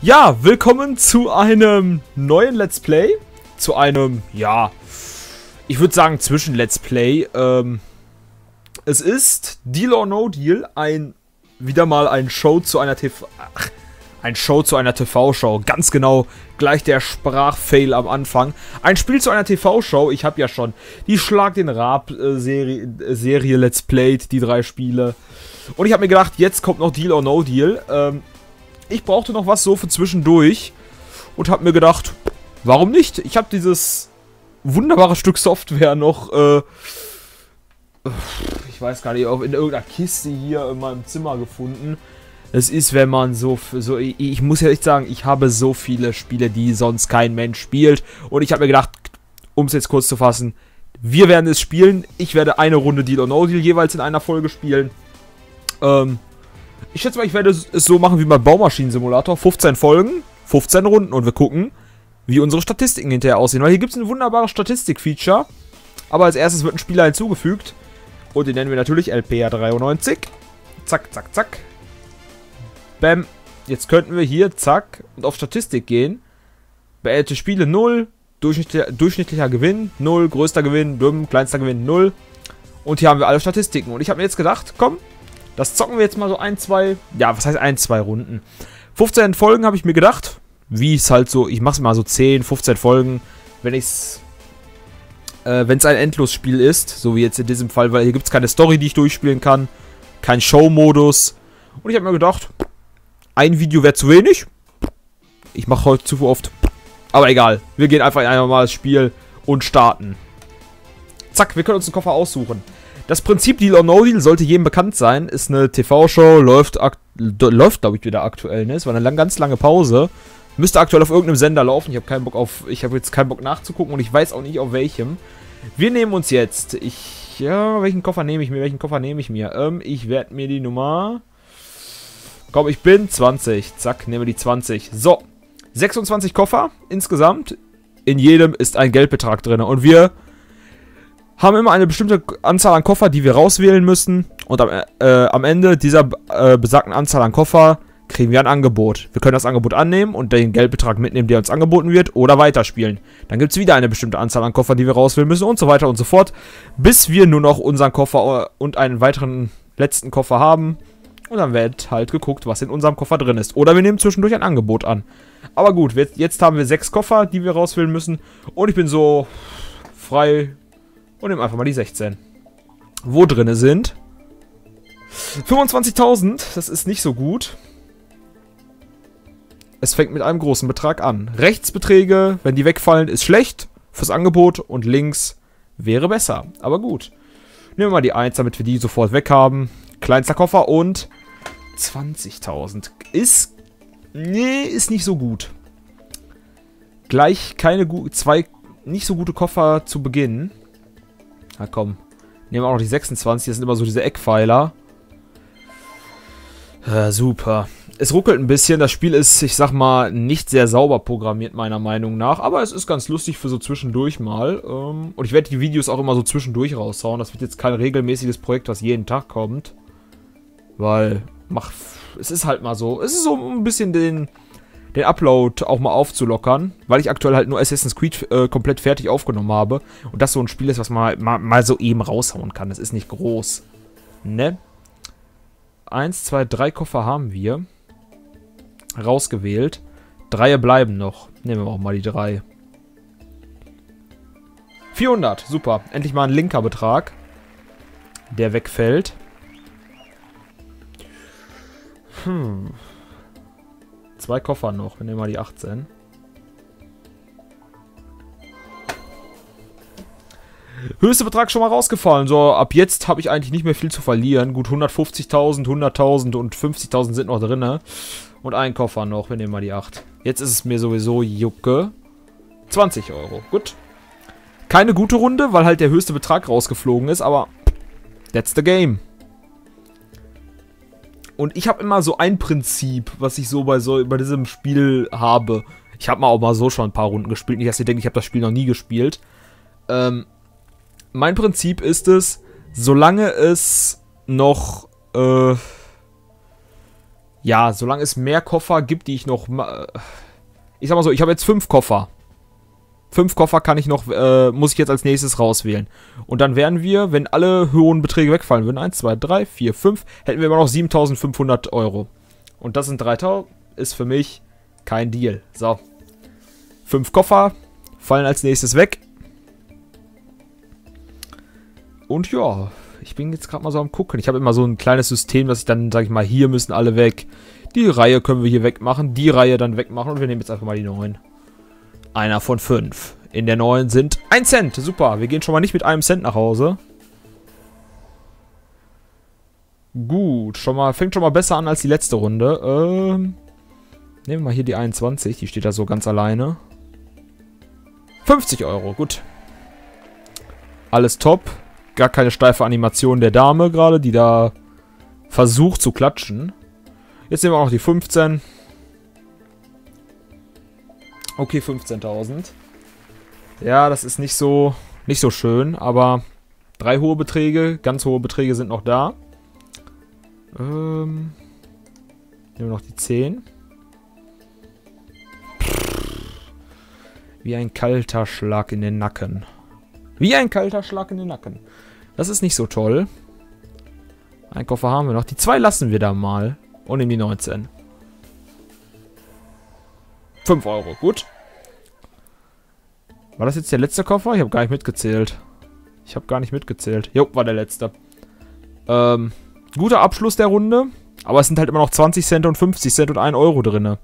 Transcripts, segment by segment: Ja, willkommen zu einem neuen Let's Play. Zu einem, ja, ich würde sagen Zwischen-Let's Play. Es ist Deal or No Deal, wieder mal ein Show zu einer TV-Show. Ganz genau, gleich der Sprachfail am Anfang. Ein Spiel zu einer TV-Show. Ich habe ja schon die Schlag den Raab Serie Let's Played, die 3 Spiele. Und ich habe mir gedacht, jetzt kommt noch Deal or No Deal. Ich brauchte noch was so für zwischendurch und habe mir gedacht, warum nicht? Ich habe dieses wunderbare Stück Software noch, ich weiß gar nicht, auch in irgendeiner Kiste hier in meinem Zimmer gefunden. Es ist, wenn man so ich muss ja echt sagen, ich habe so viele Spiele, die sonst kein Mensch spielt. Und ich habe mir gedacht, um es jetzt kurz zu fassen, wir werden es spielen. Ich werde eine Runde Deal or No Deal jeweils in einer Folge spielen. Ich schätze mal, ich werde es so machen wie beim Baumaschinen-Simulator. 15 Folgen, 15 Runden und wir gucken, wie unsere Statistiken hinterher aussehen. Weil hier gibt es ein wunderbares Statistik-Feature. Aber als erstes wird ein Spieler hinzugefügt. Und den nennen wir natürlich LPer93. Zack, zack, zack. Bam. Jetzt könnten wir hier, zack, und auf Statistik gehen. Beendete Spiele 0, durchschnittlicher Gewinn 0, größter Gewinn, kleinster Gewinn 0. Und hier haben wir alle Statistiken. Und ich habe mir jetzt gedacht, komm, das zocken wir jetzt mal so ein, zwei, ja, was heißt ein, zwei Runden? 15 Folgen habe ich mir gedacht, wie es halt so, ich mache es mal so 10, 15 Folgen, wenn ich's, wenn es ein Endlosspiel ist, so wie jetzt in diesem Fall, weil hier gibt es keine Story, die ich durchspielen kann, kein Show-Modus. Und ich habe mir gedacht, ein Video wäre zu wenig, ich mache heute zu oft, aber egal, wir gehen einfach in ein normales Spiel und starten. Zack, wir können uns einen Koffer aussuchen. Das Prinzip Deal or No Deal sollte jedem bekannt sein. Ist eine TV-Show, läuft glaube ich wieder aktuell, ne? Es war eine ganz lange Pause. Müsste aktuell auf irgendeinem Sender laufen. Ich habe keinen Bock auf, ich habe jetzt keinen Bock nachzugucken und ich weiß auch nicht auf welchem. Wir nehmen uns jetzt, welchen Koffer nehme ich mir? Ich werde mir die Nummer, komm, ich bin 20. Zack, nehmen wir die 20. So, 26 Koffer insgesamt. In jedem ist ein Geldbetrag drin und wir haben immer eine bestimmte Anzahl an Koffer, die wir rauswählen müssen. Und am Ende dieser besagten Anzahl an Koffer kriegen wir ein Angebot. Wir können das Angebot annehmen und den Geldbetrag mitnehmen, der uns angeboten wird, oder weiterspielen. Dann gibt es wieder eine bestimmte Anzahl an Koffern, die wir rauswählen müssen und so weiter und so fort. Bis wir nur noch unseren Koffer und einen weiteren letzten Koffer haben. Und dann wird halt geguckt, was in unserem Koffer drin ist. Oder wir nehmen zwischendurch ein Angebot an. Aber gut, jetzt haben wir 6 Koffer, die wir rauswählen müssen. Und ich bin so frei und nehmen einfach mal die 16. Wo drinne sind 25.000, das ist nicht so gut. Es fängt mit einem großen Betrag an. Rechtsbeträge, wenn die wegfallen, ist schlecht fürs Angebot und links wäre besser. Aber gut. Nehmen wir mal die 1, damit wir die sofort weg haben. Kleinster Koffer und 20.000. Ist, nee, ist nicht so gut. Gleich keine guten, 2 nicht so gute Koffer zu Beginn. Na komm, nehmen wir auch noch die 26, das sind immer so diese Eckpfeiler. Super. Es ruckelt ein bisschen, das Spiel ist, ich sag mal, nicht sehr sauber programmiert, meiner Meinung nach. Aber es ist ganz lustig für so zwischendurch mal. Und ich werde die Videos auch immer so zwischendurch raushauen. Das wird jetzt kein regelmäßiges Projekt, was jeden Tag kommt. Weil, es ist halt mal so, es ist so ein bisschen den Upload auch mal aufzulockern, weil ich aktuell halt nur Assassin's Creed komplett fertig aufgenommen habe und das so ein Spiel ist, was man mal so eben raushauen kann. Das ist nicht groß. Ne? 1, 2, 3 Koffer haben wir. Rausgewählt. 3 bleiben noch. Nehmen wir auch mal die 3. 400, super. Endlich mal ein linker Betrag, der wegfällt. Hm. 2 Koffer noch, wir nehmen mal die 18. Höchster Betrag schon mal rausgefallen. So, ab jetzt habe ich eigentlich nicht mehr viel zu verlieren. Gut, 150.000, 100.000 und 50.000 sind noch drin. Und ein Koffer noch, wir nehmen mal die 8. Jetzt ist es mir sowieso Jucke. 20 Euro, gut. Keine gute Runde, weil halt der höchste Betrag rausgeflogen ist, aber that's the game. Und ich habe immer so ein Prinzip, was ich so bei diesem Spiel habe. Ich habe mal so schon ein paar Runden gespielt. Nicht, dass ihr denkt, ich habe das Spiel noch nie gespielt. Mein Prinzip ist es, solange es noch Ja, solange es mehr Koffer gibt, die ich noch... Ich sag mal so, ich habe jetzt 5 Koffer. 5 Koffer kann ich noch, muss ich jetzt als nächstes rauswählen. Und dann wären wir, wenn alle hohen Beträge wegfallen würden, 1, 2, 3, 4, 5, hätten wir immer noch 7.500 Euro. Und das sind 3.000, ist für mich kein Deal. So. 5 Koffer fallen als nächstes weg. Und ja, ich bin jetzt gerade mal so am Gucken. Ich habe immer so ein kleines System, dass ich dann, sage ich mal, hier müssen alle weg. Die Reihe können wir hier wegmachen, die Reihe dann wegmachen und wir nehmen jetzt einfach mal die 9. Einer von 5. In der 9 sind 1 Cent. Super, wir gehen schon mal nicht mit einem Cent nach Hause. Gut, schon mal fängt schon mal besser an als die letzte Runde. Nehmen wir mal hier die 21, die steht da so ganz alleine. 50 Euro, gut. Alles top. Gar keine steife Animation der Dame gerade, die da versucht zu klatschen. Jetzt nehmen wir auch noch die 15. Okay, 15.000. Ja, das ist nicht so schön, aber 3 hohe Beträge, ganz hohe Beträge sind noch da. Nehmen wir noch die 10. Wie ein kalter Schlag in den Nacken. Wie ein kalter Schlag in den Nacken. Das ist nicht so toll. Einen Koffer haben wir noch. Die 2 lassen wir da mal. Und nehmen die 19. 5 Euro, gut. War das jetzt der letzte Koffer? Ich habe gar nicht mitgezählt. Jo, war der letzte. Guter Abschluss der Runde. Aber es sind halt immer noch 20 Cent und 50 Cent und 1 Euro drin.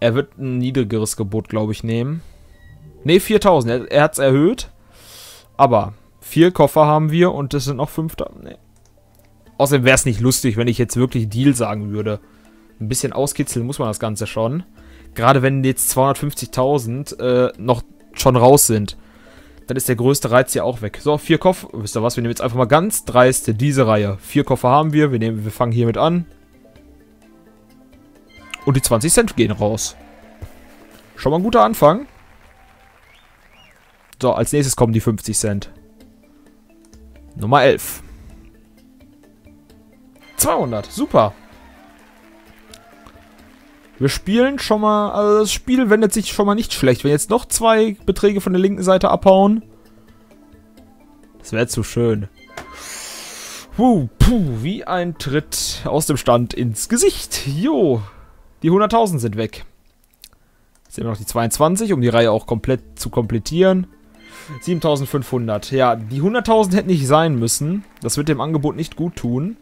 Er wird ein niedrigeres Gebot, glaube ich, nehmen. Ne, 4.000. Er hat es erhöht. Aber 4 Koffer haben wir und es sind noch 5 da. Nee. Außerdem wäre es nicht lustig, wenn ich jetzt wirklich Deal sagen würde. Ein bisschen auskitzeln muss man das Ganze schon. Gerade wenn jetzt 250.000 noch schon raus sind. Dann ist der größte Reiz ja auch weg. So, 4 Koffer. Wisst ihr was? Wir nehmen jetzt einfach mal ganz dreiste diese Reihe. 4 Koffer haben wir. Wir fangen hiermit an. Und die 20 Cent gehen raus. Schon mal ein guter Anfang. So, als nächstes kommen die 50 Cent. Nummer 11. 200, super. Wir spielen schon mal, also das Spiel wendet sich schon mal nicht schlecht. Wenn jetzt noch 2 Beträge von der linken Seite abhauen, das wäre zu schön. Puh, wie ein Tritt aus dem Stand ins Gesicht. Jo, die 100.000 sind weg. Jetzt nehmen wir noch die 22, um die Reihe auch komplett zu komplettieren. 7.500, ja, die 100.000 hätten nicht sein müssen. Das wird dem Angebot nicht gut tun.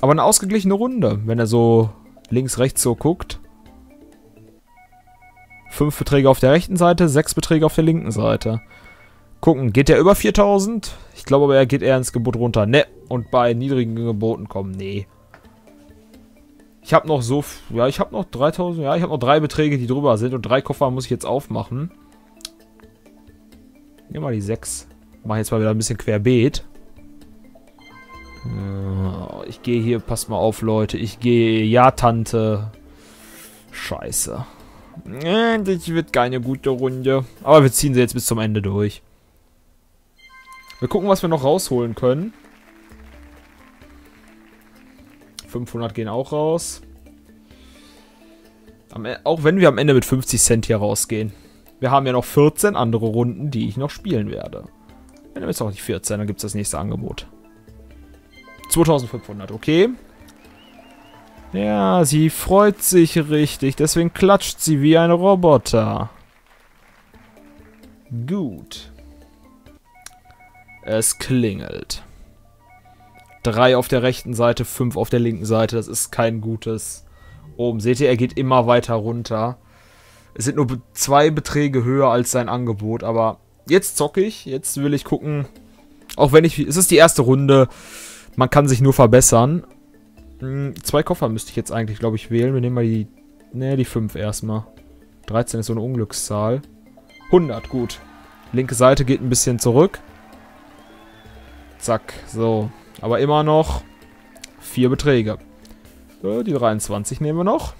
Aber eine ausgeglichene Runde, wenn er so links, rechts so guckt. 5 Beträge auf der rechten Seite, 6 Beträge auf der linken Seite. Gucken, geht der über 4.000? Ich glaube aber, er geht eher ins Gebot runter. Ne, und bei niedrigen Geboten kommen, nee. Ich habe noch so, ja, ich habe noch 3.000, ja, ich habe noch 3 Beträge, die drüber sind. Und 3 Koffer muss ich jetzt aufmachen. Nehmen wir die 6. Mach jetzt mal wieder ein bisschen querbeet. Ich gehe hier, passt mal auf, Leute. Ich gehe, ja, Tante. Scheiße. Das wird keine gute Runde. Aber wir ziehen sie jetzt bis zum Ende durch. Wir gucken, was wir noch rausholen können. 500 gehen auch raus. Auch wenn wir am Ende mit 50 Cent hier rausgehen. Wir haben ja noch 14 andere Runden, die ich noch spielen werde. Wir nehmen jetzt auch die 14, dann gibt es das nächste Angebot. 2.500, okay. Ja, sie freut sich richtig. Deswegen klatscht sie wie ein Roboter. Gut. Es klingelt. 3 auf der rechten Seite, 5 auf der linken Seite. Das ist kein gutes Oben. Seht ihr, er geht immer weiter runter. Es sind nur 2 Beträge höher als sein Angebot. Aber jetzt zocke ich. Jetzt will ich gucken. Auch wenn ich... Es ist die erste Runde... Man kann sich nur verbessern. 2 Koffer müsste ich jetzt eigentlich, glaube ich, wählen. Wir nehmen mal die... Ne, die 5 erstmal. 13 ist so eine Unglückszahl. 100, gut. Linke Seite geht ein bisschen zurück. Zack, so. Aber immer noch 4 Beträge. So, die 23 nehmen wir noch.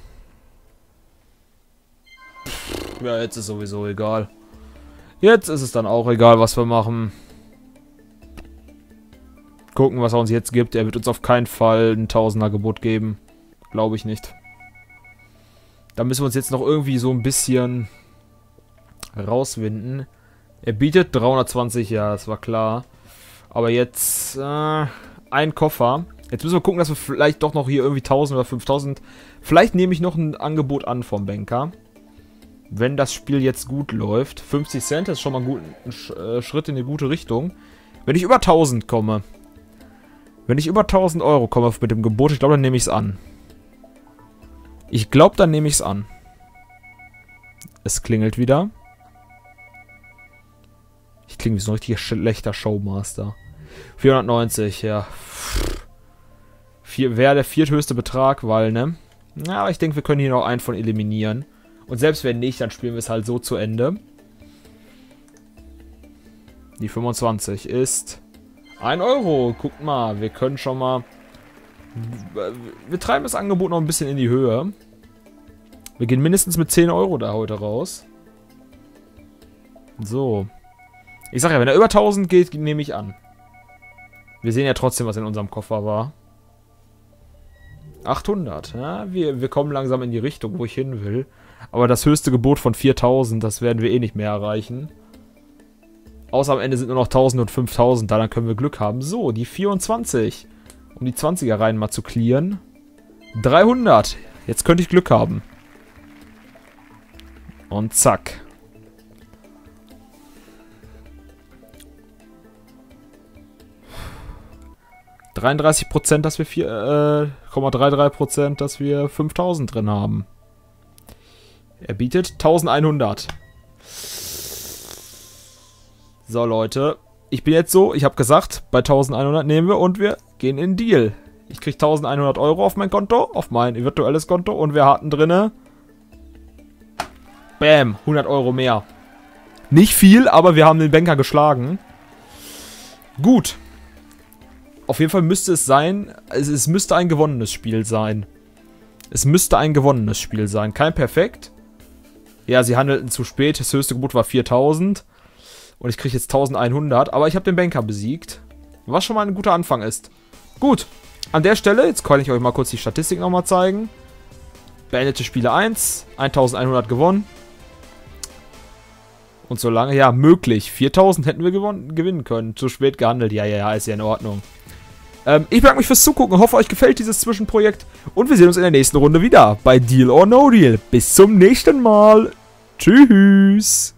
Ja, jetzt ist sowieso egal. Jetzt ist es dann auch egal, was wir machen. gucken, was er uns jetzt gibt. Er wird uns auf keinen Fall ein Tausender-Gebot geben. Glaube ich nicht. Da müssen wir uns jetzt noch irgendwie so ein bisschen rauswinden. Er bietet 320, ja, das war klar. Aber jetzt ein Koffer. Jetzt müssen wir gucken, dass wir vielleicht doch noch hier irgendwie 1000 oder 5000... Vielleicht nehme ich noch ein Angebot an vom Banker. Wenn das Spiel jetzt gut läuft. 50 Cent ist schon mal ein, Schritt in die gute Richtung. Wenn ich über 1000 komme. Wenn ich über 1000 Euro komme mit dem Gebot, ich glaube, dann nehme ich es an. Ich glaube, dann nehme ich es an. Es klingelt wieder. Ich klinge wie so ein richtiger schlechter Showmaster. 490, ja. Wäre der vierthöchste Betrag, weil, ne? Ja, aber ich denke, wir können hier noch einen von eliminieren. Und selbst wenn nicht, dann spielen wir es halt so zu Ende. Die 25 ist 1 Euro. Guckt mal, wir können schon mal... Wir treiben das Angebot noch ein bisschen in die Höhe. Wir gehen mindestens mit 10 Euro da heute raus. So. Ich sag ja, wenn er über 1000 geht, nehme ich an. Wir sehen ja trotzdem, was in unserem Koffer war. 800. Ja, wir kommen langsam in die Richtung, wo ich hin will. Aber das höchste Gebot von 4000, das werden wir eh nicht mehr erreichen. Außer am Ende sind nur noch 1000 und 5000 da, dann können wir Glück haben. So, die 24. Um die 20er Reihen mal zu clearen. 300. Jetzt könnte ich Glück haben. Und zack. dass wir 4,33%, dass wir 5000 drin haben. Er bietet 1100. So, Leute. Ich bin jetzt so, ich habe gesagt, bei 1100 nehmen wir und wir gehen in Deal. Ich kriege 1100 Euro auf mein Konto, auf mein virtuelles Konto und wir hatten drinne. Bam, 100 Euro mehr. Nicht viel, aber wir haben den Banker geschlagen. Gut. Auf jeden Fall müsste es sein, es müsste ein gewonnenes Spiel sein. Es müsste ein gewonnenes Spiel sein. Kein Perfekt. Ja, sie handelten zu spät. Das höchste Gebot war 4000. Und ich kriege jetzt 1100. Aber ich habe den Banker besiegt. Was schon mal ein guter Anfang ist. Gut. An der Stelle, jetzt kann ich euch mal kurz die Statistik nochmal zeigen. Beendete Spiele 1. 1100 gewonnen. Und so lange, ja, möglich. 4000 hätten wir gewinnen können. Zu spät gehandelt. Ja, ja, ja, ist ja in Ordnung. Ich bedanke mich fürs Zugucken, hoffe, euch gefällt dieses Zwischenprojekt und wir sehen uns in der nächsten Runde wieder bei Deal or No Deal. Bis zum nächsten Mal. Tschüss.